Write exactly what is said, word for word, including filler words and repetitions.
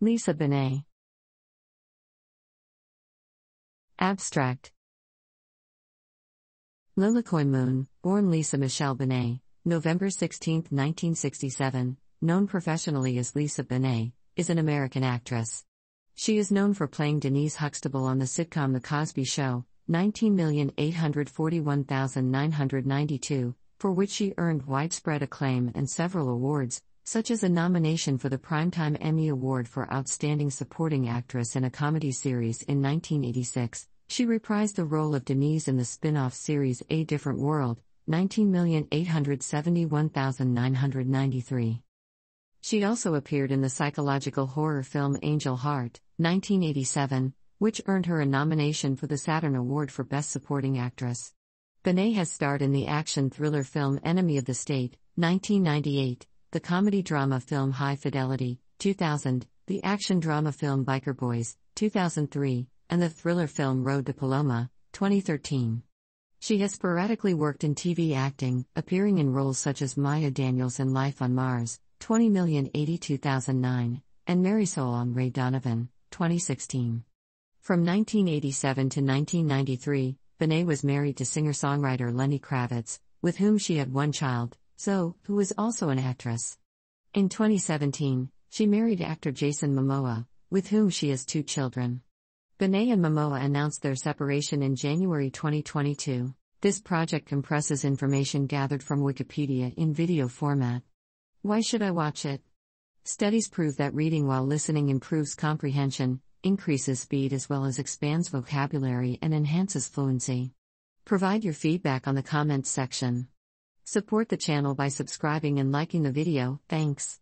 Lisa Bonet. Abstract. Lilakoi Moon, born Lisa Michelle Bonet, November sixteenth, nineteen sixty-seven, known professionally as Lisa Bonet, is an American actress. She is known for playing Denise Huxtable on the sitcom The Cosby Show, nineteen million eight hundred forty-one thousand nine hundred ninety-two, for which she earned widespread acclaim and several awards, such as a nomination for the Primetime Emmy Award for Outstanding Supporting Actress in a Comedy Series in nineteen eighty-six. She reprised the role of Denise in the spin-off series A Different World, nineteen million eight hundred seventy-one thousand nine hundred ninety-three. She also appeared in the psychological horror film Angel Heart, nineteen eighty-seven, which earned her a nomination for the Saturn Award for Best Supporting Actress. Bonet has starred in the action thriller film Enemy of the State, nineteen ninety-eight, the comedy-drama film High Fidelity, two thousand, the action-drama film Biker Boys, two thousand three, and the thriller film Road to Paloma, twenty thirteen. She has sporadically worked in T V acting, appearing in roles such as Maya Daniels in Life on Mars, twenty million eighty-two thousand nine, and Marisol on Ray Donovan, twenty sixteen. From nineteen eighty-seven to nineteen ninety-three, Bonet was married to singer-songwriter Lenny Kravitz, with whom she had one child, Zoe, who is also an actress. In twenty seventeen, she married actor Jason Momoa, with whom she has two children. Bonet and Momoa announced their separation in January twenty twenty-two. This project compresses information gathered from Wikipedia in video format. Why should I watch it? Studies prove that reading while listening improves comprehension, increases speed as well as expands vocabulary and enhances fluency. Provide your feedback on the comments section. Support the channel by subscribing and liking the video. Thanks.